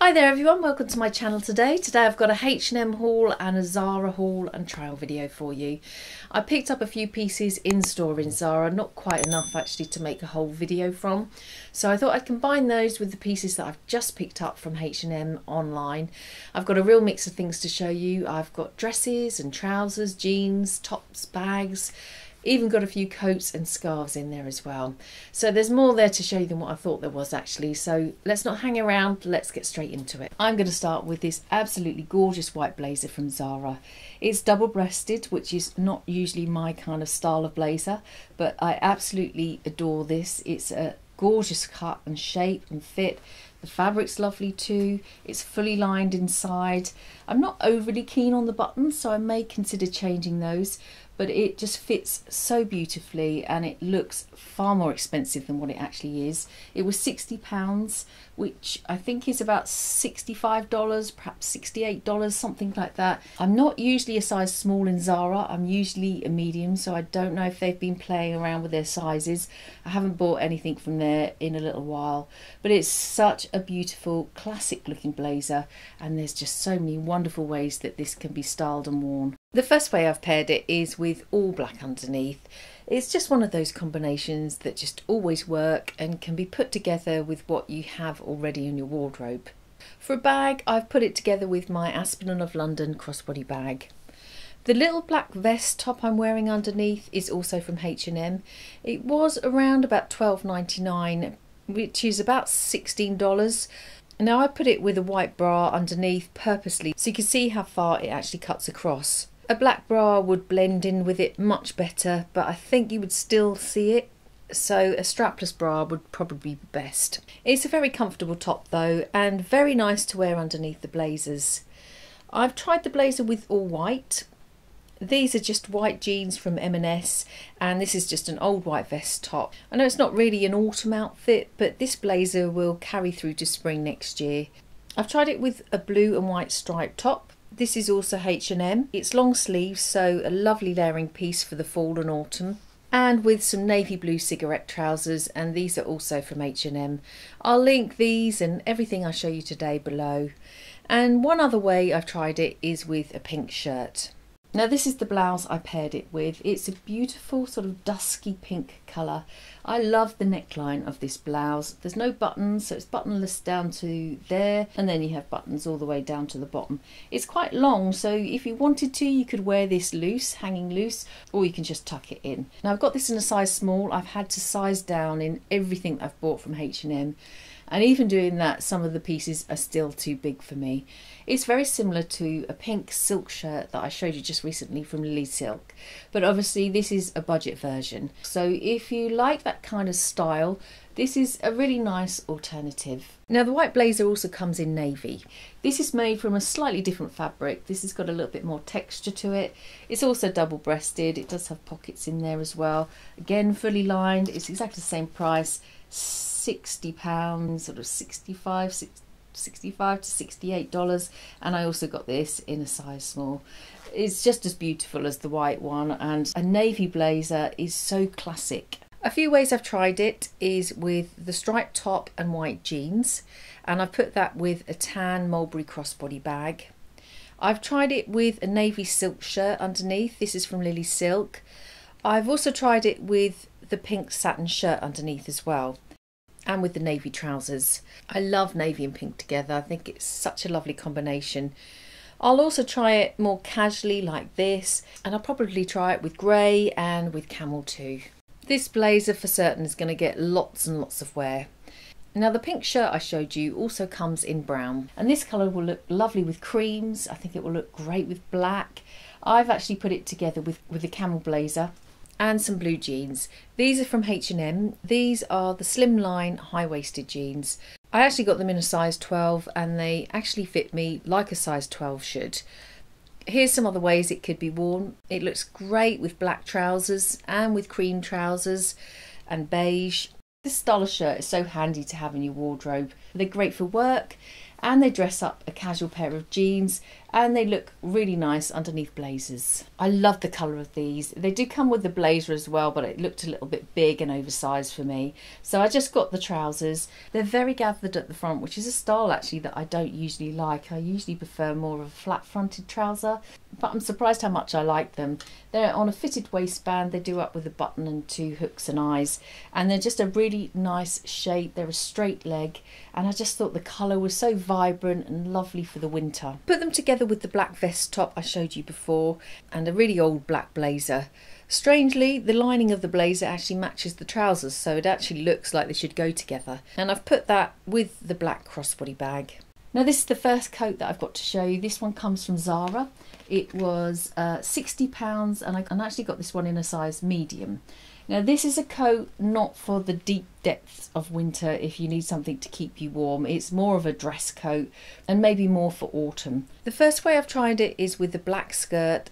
Hi there everyone, welcome to my channel today. Today I've got a H&M haul and a Zara haul and trial video for you. I picked up a few pieces in store in Zara, not quite enough actually to make a whole video from. So I thought I'd combine those with the pieces that I've just picked up from H&M online. I've got a real mix of things to show you. I've got dresses and trousers, jeans, tops, bags. Even got a few coats and scarves in there as well. So there's more there to show you than what I thought there was actually. So let's not hang around, let's get straight into it. I'm going to start with this absolutely gorgeous white blazer from Zara. It's double-breasted, which is not usually my kind of style of blazer, but I absolutely adore this. It's a gorgeous cut and shape and fit. The fabric's lovely too. It's fully lined inside. I'm not overly keen on the buttons, so I may consider changing those, but it just fits so beautifully and it looks far more expensive than what it actually is. It was £60, which I think is about $65, perhaps $68, something like that. I'm not usually a size small in Zara. I'm usually a medium, so I don't know if they've been playing around with their sizes. I haven't bought anything from there in a little while, but it's such a beautiful, classic looking blazer, and there's just so many wonderful ways that this can be styled and worn. The first way I've paired it is with all black underneath. It's just one of those combinations that just always work and can be put together with what you have already in your wardrobe. For a bag, I've put it together with my Aspinal of London crossbody bag. The little black vest top I'm wearing underneath is also from H&M. It was around about £12.99, which is about $16. Now I put it with a white bra underneath purposely so you can see how far it actually cuts across. A black bra would blend in with it much better, but I think you would still see it, so a strapless bra would probably be best. It's a very comfortable top though, and very nice to wear underneath the blazers. I've tried the blazer with all white. These are just white jeans from M&S, and this is just an old white vest top. I know it's not really an autumn outfit, but this blazer will carry through to spring next year. I've tried it with a blue and white striped top. This is also H&M. It's long sleeves, so a lovely layering piece for the fall and autumn. And with some navy blue cigarette trousers, and these are also from H&M. I'll link these and everything I show you today below. And one other way I've tried it is with a pink shirt. Now this is the blouse I paired it with. It's a beautiful sort of dusky pink colour. I love the neckline of this blouse. There's no buttons, so it's buttonless down to there, and then you have buttons all the way down to the bottom. It's quite long, so if you wanted to, you could wear this loose, hanging loose, or you can just tuck it in. Now I've got this in a size small. I've had to size down in everything I've bought from H&M. And even doing that, some of the pieces are still too big for me. It's very similar to a pink silk shirt that I showed you just recently from LilySilk, but obviously this is a budget version. So if you like that kind of style, this is a really nice alternative. Now the white blazer also comes in navy. This is made from a slightly different fabric. This has got a little bit more texture to it. It's also double-breasted. It does have pockets in there as well. Again, fully lined. It's exactly the same price. £60, sort of $65 to $68, and I also got this in a size small. It's just as beautiful as the white one, and a navy blazer is so classic. A few ways I've tried it is with the striped top and white jeans, and I've put that with a tan mulberry crossbody bag. I've tried it with a navy silk shirt underneath. This is from LilySilk. I've also tried it with the pink satin shirt underneath as well, and with the navy trousers. I love navy and pink together. I think it's such a lovely combination. I'll also try it more casually like this, and I'll probably try it with grey and with camel too. This blazer for certain is going to get lots and lots of wear. Now the pink shirt I showed you also comes in brown, and this colour will look lovely with creams. I think it will look great with black. I've actually put it together with a camel blazer and some blue jeans. These are from H&M. These are the slimline high-waisted jeans. I actually got them in a size 12, and they actually fit me like a size 12 should. Here's some other ways it could be worn. It looks great with black trousers and with cream trousers and beige. This style of shirt is so handy to have in your wardrobe. They're great for work, and they dress up a casual pair of jeans, and they look really nice underneath blazers. I love the colour of these. They do come with the blazer as well, but it looked a little bit big and oversized for me, so I just got the trousers. They're very gathered at the front, which is a style actually that I don't usually like. I usually prefer more of a flat fronted trouser, but I'm surprised how much I like them. They're on a fitted waistband, they do up with a button and two hooks and eyes, and they're just a really nice shape. They're a straight leg, and I just thought the colour was so vibrant and lovely for the winter. Put them together with the black vest top I showed you before and a really old black blazer. Strangely, the lining of the blazer actually matches the trousers, so it actually looks like they should go together, and I've put that with the black crossbody bag. Now this is the first coat that I've got to show you. This one comes from Zara. It was £60, and I actually got this one in a size medium. Now this is a coat not for the deep depths of winter if you need something to keep you warm. It's more of a dress coat and maybe more for autumn. The first way I've tried it is with the black skirt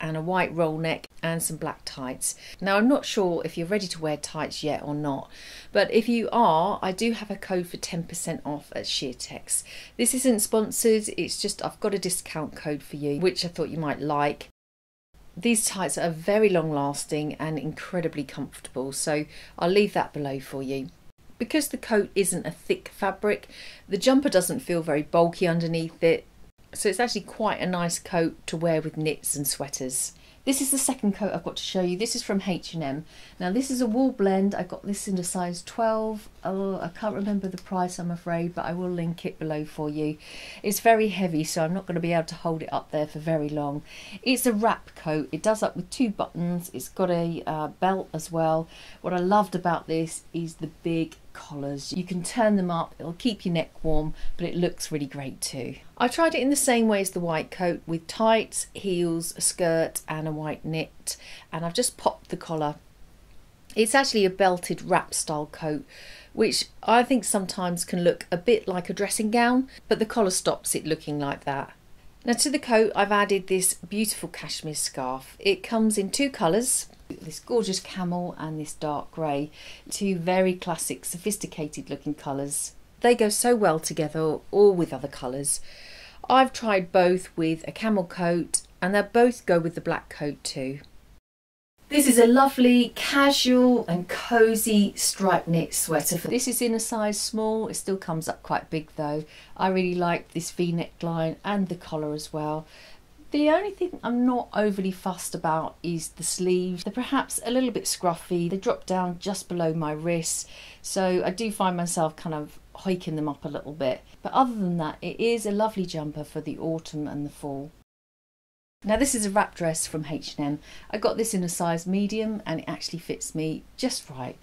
and a white roll neck and some black tights. Now I'm not sure if you're ready to wear tights yet or not, but if you are, I do have a code for 10% off at Sheertex. This isn't sponsored, it's just I've got a discount code for you, which I thought you might like. These tights are very long lasting and incredibly comfortable, so I'll leave that below for you. Because the coat isn't a thick fabric, the jumper doesn't feel very bulky underneath it, so it's actually quite a nice coat to wear with knits and sweaters. This is the second coat I've got to show you. This is from H&M. Now this is a wool blend. I got this in a size 12. Oh, I can't remember the price, I'm afraid, but I will link it below for you. It's very heavy, so I'm not going to be able to hold it up there for very long. It's a wrap coat. It does up with two buttons. It's got a belt as well. What I loved about this is the big collars. You can turn them up, it'll keep your neck warm, but it looks really great too. I tried it in the same way as the white coat, with tights, heels, a skirt and a white knit, and I've just popped the collar. It's actually a belted wrap style coat, which I think sometimes can look a bit like a dressing gown, but the collar stops it looking like that. Now to the coat I've added this beautiful cashmere scarf. It comes in two colours, this gorgeous camel and this dark grey, two very classic sophisticated looking colours. They go so well together, or with other colours. I've tried both with a camel coat, and they both go with the black coat too. This is a lovely casual and cosy striped knit sweater. This is in a size small, it still comes up quite big though. I really like this V-neckline and the collar as well. The only thing I'm not overly fussed about is the sleeves. They're perhaps a little bit scruffy. They drop down just below my wrists, so I do find myself kind of hiking them up a little bit. But other than that, it is a lovely jumper for the autumn and the fall. Now this is a wrap dress from H&M. I got this in a size medium and it actually fits me just right.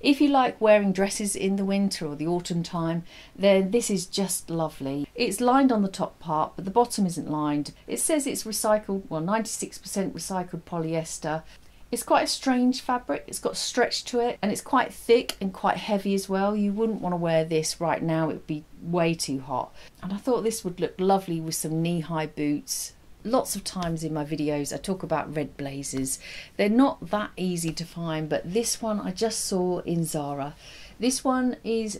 If you like wearing dresses in the winter or the autumn time, then this is just lovely. It's lined on the top part, but the bottom isn't lined. It says it's recycled, well 96% recycled polyester. It's quite a strange fabric, it's got stretch to it and it's quite thick and quite heavy as well. You wouldn't want to wear this right now, it would be way too hot. And I thought this would look lovely with some knee-high boots. Lots of times in my videos I talk about red blazers. They're not that easy to find, but this one I just saw in Zara. This one is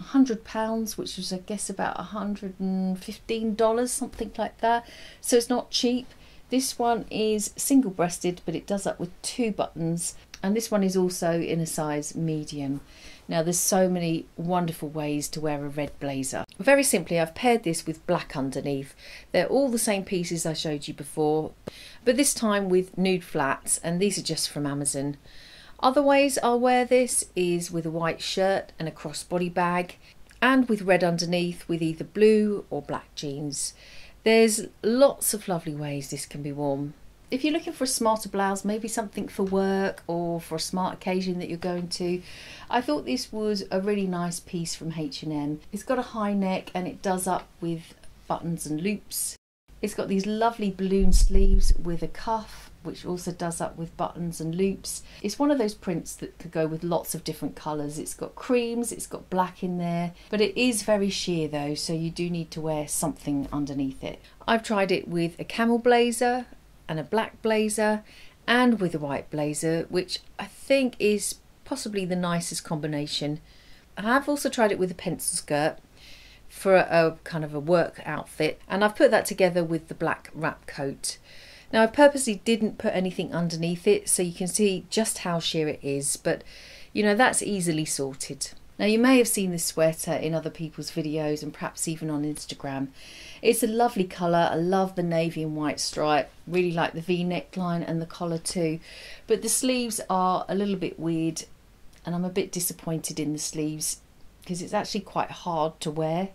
£100, which was I guess about $115, something like that, so it's not cheap. This one is single-breasted, but it does up with two buttons, and this one is also in a size medium. Now there's so many wonderful ways to wear a red blazer. Very simply, I've paired this with black underneath. They're all the same pieces I showed you before, but this time with nude flats, and these are just from Amazon. Other ways I'll wear this is with a white shirt and a crossbody bag, and with red underneath with either blue or black jeans. There's lots of lovely ways this can be worn. If you're looking for a smarter blouse, maybe something for work or for a smart occasion that you're going to, I thought this was a really nice piece from H&M. It's got a high neck and it does up with buttons and loops. It's got these lovely balloon sleeves with a cuff, which also does up with buttons and loops. It's one of those prints that could go with lots of different colours. It's got creams, it's got black in there, but it is very sheer though, so you do need to wear something underneath it. I've tried it with a camel blazer, and a black blazer, and with a white blazer, which I think is possibly the nicest combination. I have also tried it with a pencil skirt. for a kind of a work outfit, and I've put that together with the black wrap coat. Now I purposely didn't put anything underneath it so you can see just how sheer it is, but you know, that's easily sorted. Now you may have seen this sweater in other people's videos and perhaps even on Instagram. It's a lovely colour. I love the navy and white stripe, really like the V neckline and the collar too, but the sleeves are a little bit weird and I'm a bit disappointed in the sleeves because it's actually quite hard to wear.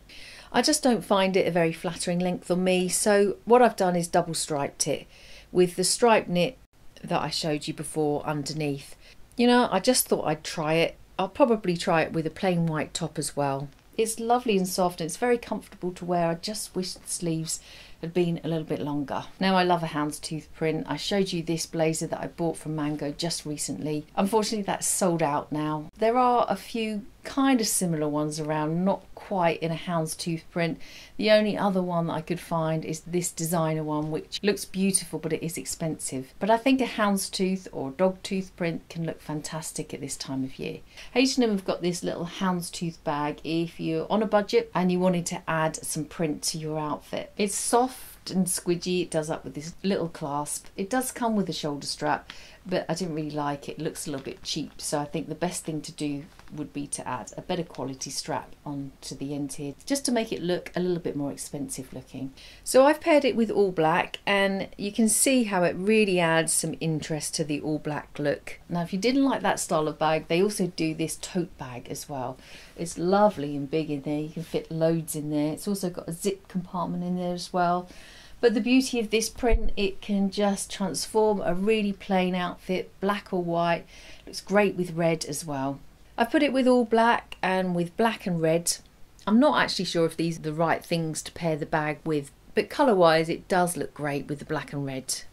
I just don't find it a very flattering length on me, so what I've done is double striped it with the stripe knit that I showed you before underneath. You know, I just thought I'd try it. I'll probably try it with a plain white top as well. It's lovely and soft and it's very comfortable to wear. I just wish the sleeves had been a little bit longer. Now I love a houndstooth print. I showed you this blazer that I bought from Mango just recently. Unfortunately that's sold out now. There are a few kind of similar ones around, not quite in a houndstooth print. The only other one that I could find is this designer one, which looks beautiful but it is expensive. But I think a houndstooth or dog tooth print can look fantastic at this time of year. H&M have got this little houndstooth bag if you're on a budget and you wanted to add some print to your outfit. It's soft and squidgy, it does up with this little clasp. It does come with a shoulder strap, but I didn't really like it. It looks a little bit cheap, so I think the best thing to do would be to add a better quality strap onto the end here just to make it look a little bit more expensive looking. So I've paired it with all black and you can see how it really adds some interest to the all black look. Now if you didn't like that style of bag, they also do this tote bag as well. It's lovely and big in there, you can fit loads in there. It's also got a zip compartment in there as well. But the beauty of this print, it can just transform a really plain outfit, black or white. It looks great with red as well. I've put it with all black and with black and red. I'm not actually sure if these are the right things to pair the bag with, but colour-wise it does look great with the black and red.